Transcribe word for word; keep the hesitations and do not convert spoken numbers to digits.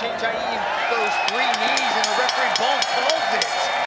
Chen Jiayi goes three knees.